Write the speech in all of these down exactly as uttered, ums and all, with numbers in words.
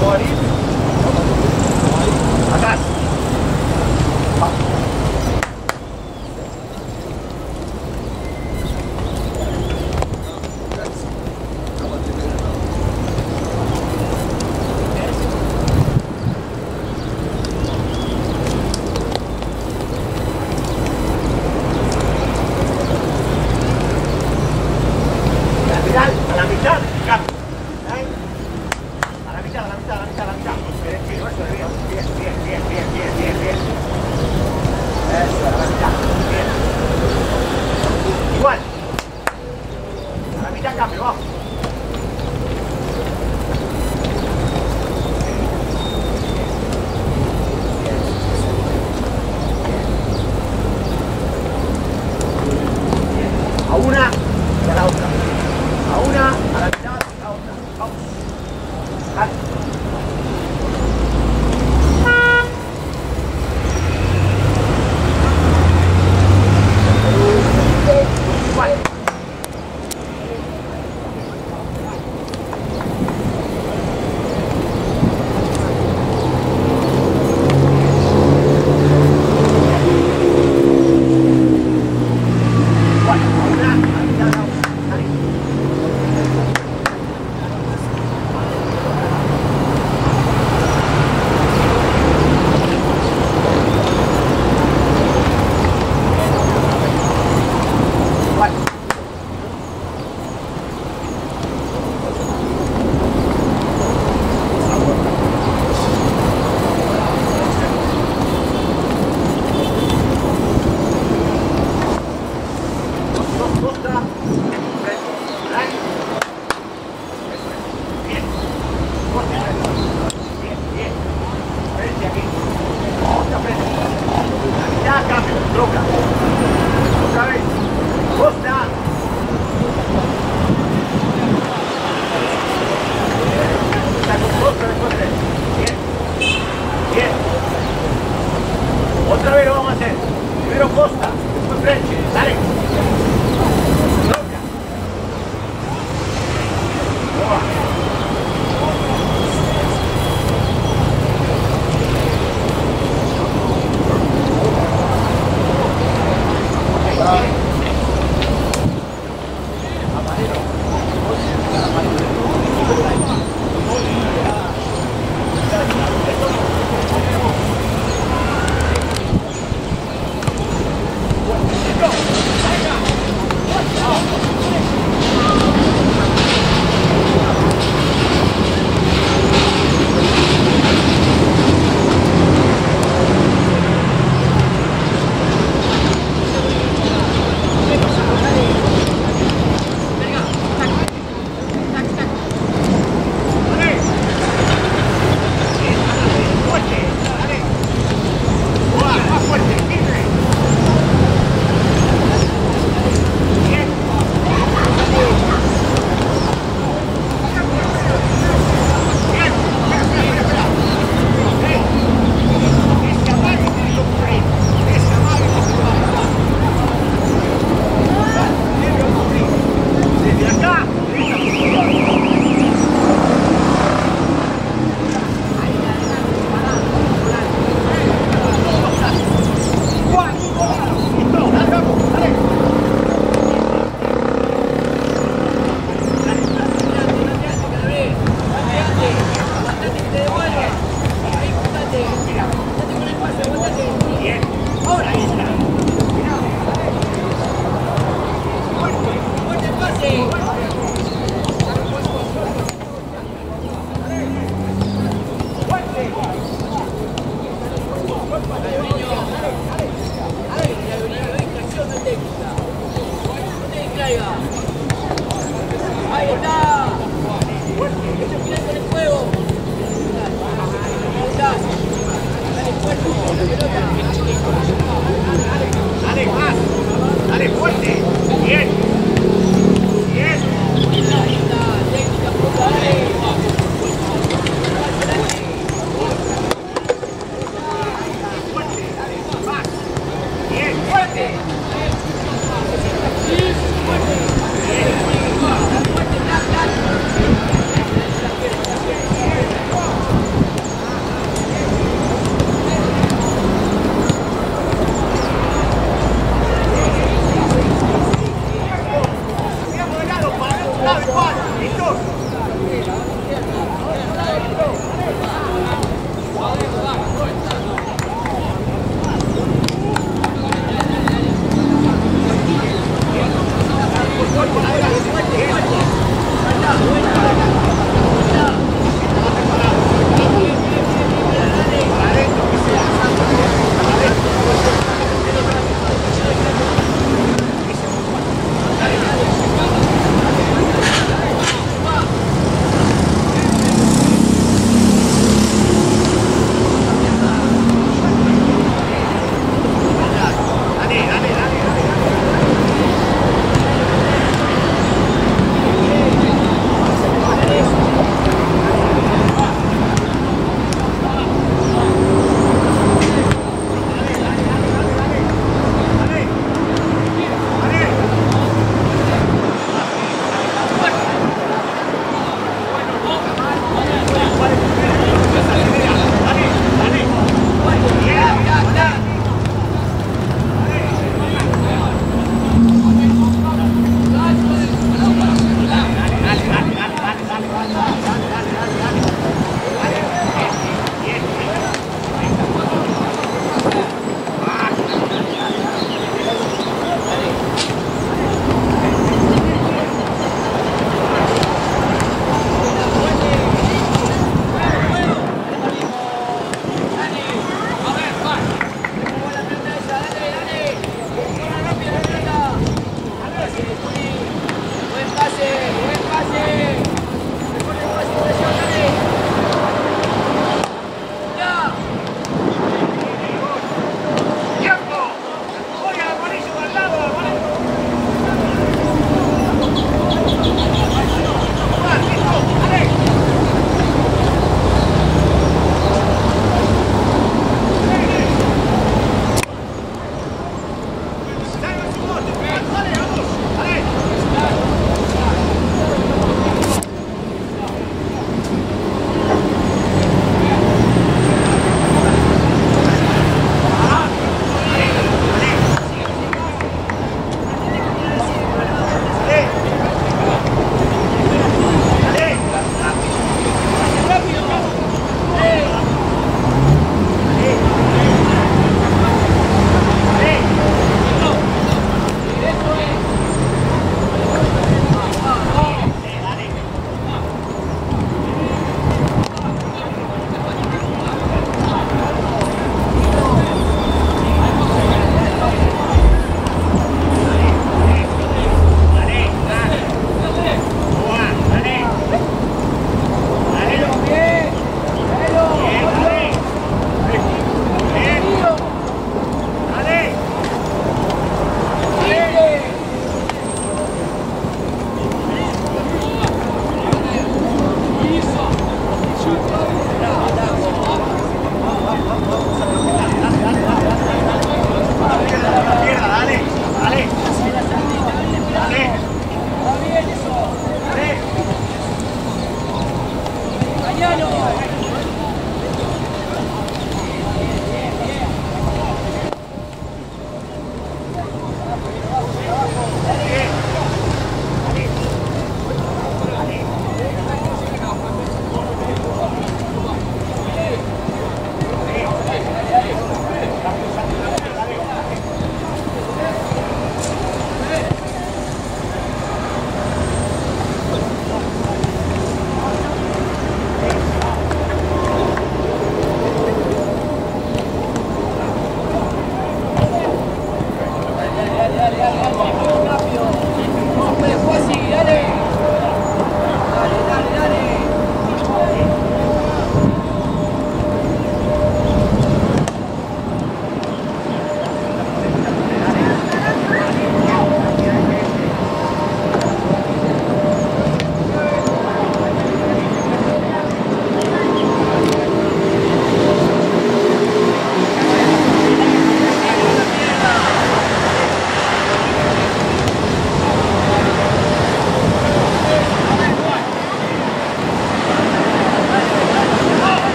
A una, a la mitad, a otra. Vamos. Dale.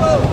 No.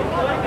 All right.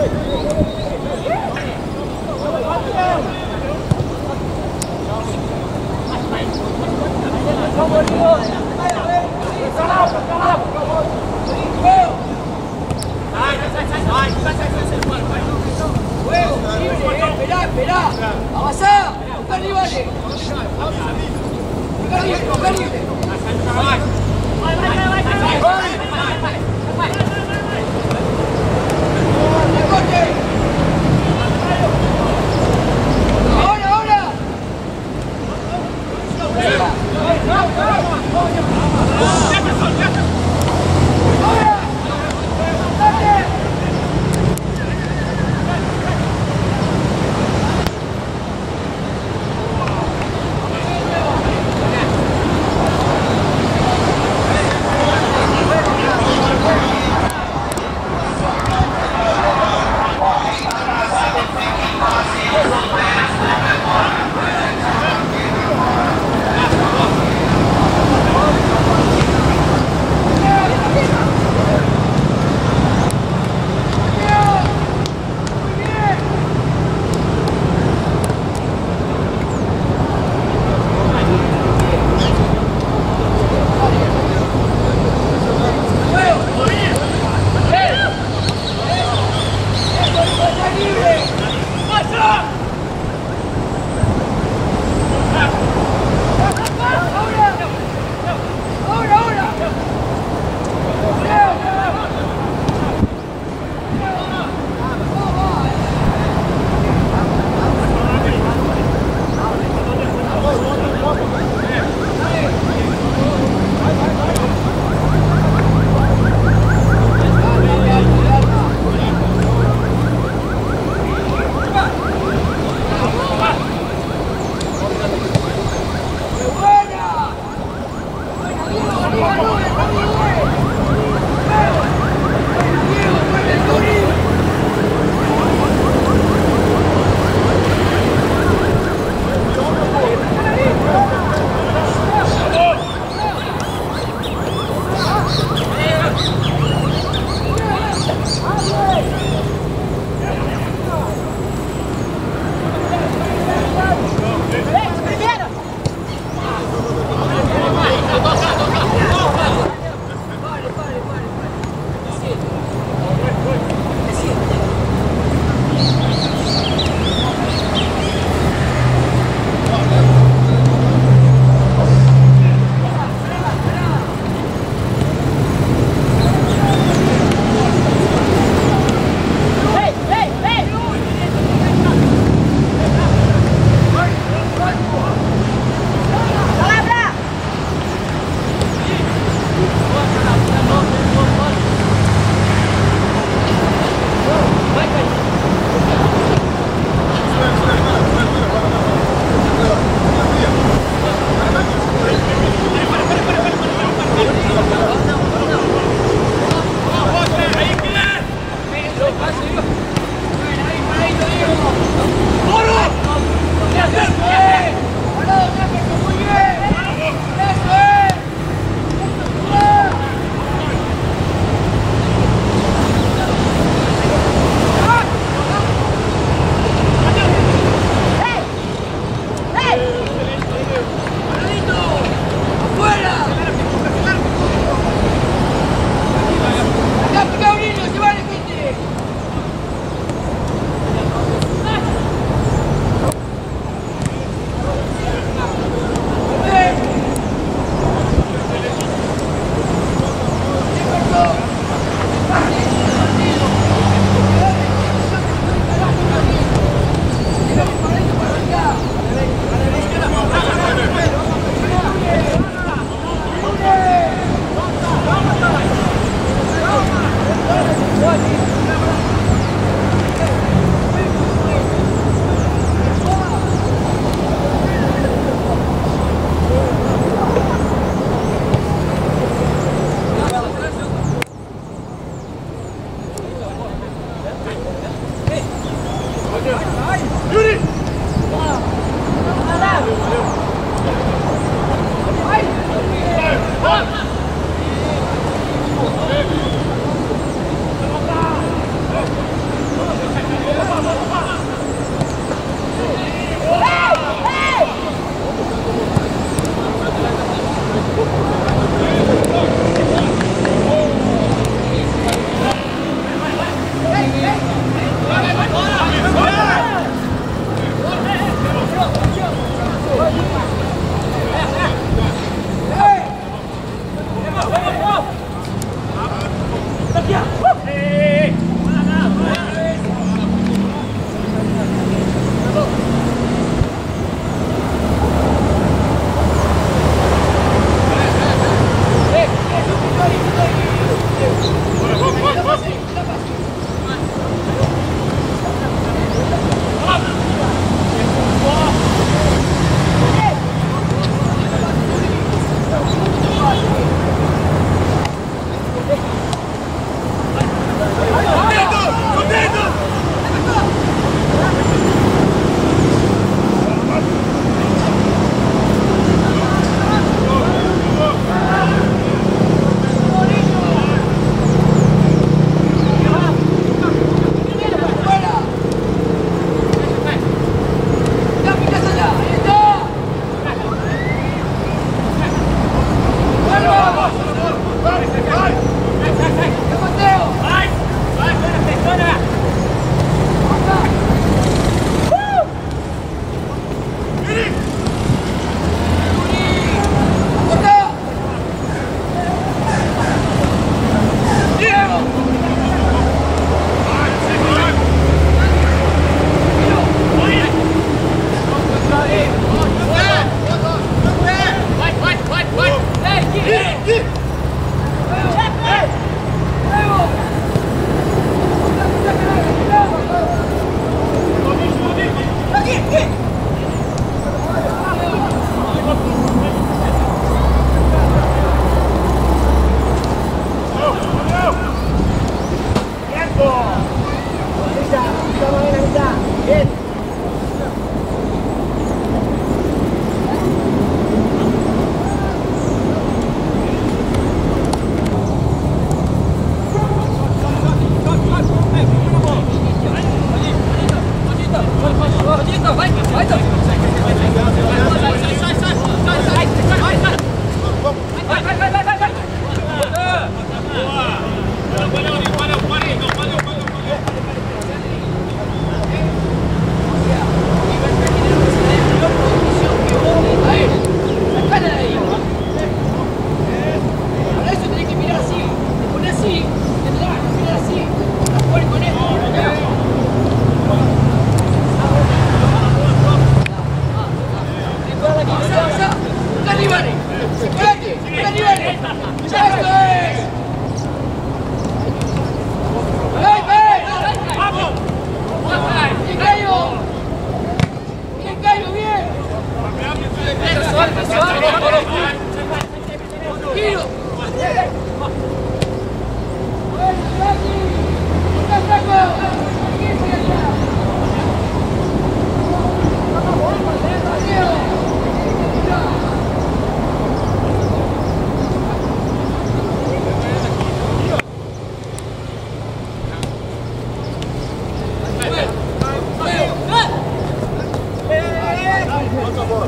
Come on.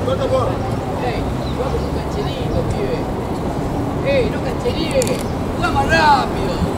Ehi, guarda sul cancellino, più. Ehi, non cancelliere! Andiamo rapido!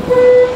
Thank you.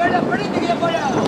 Voilà, voilà, voilà.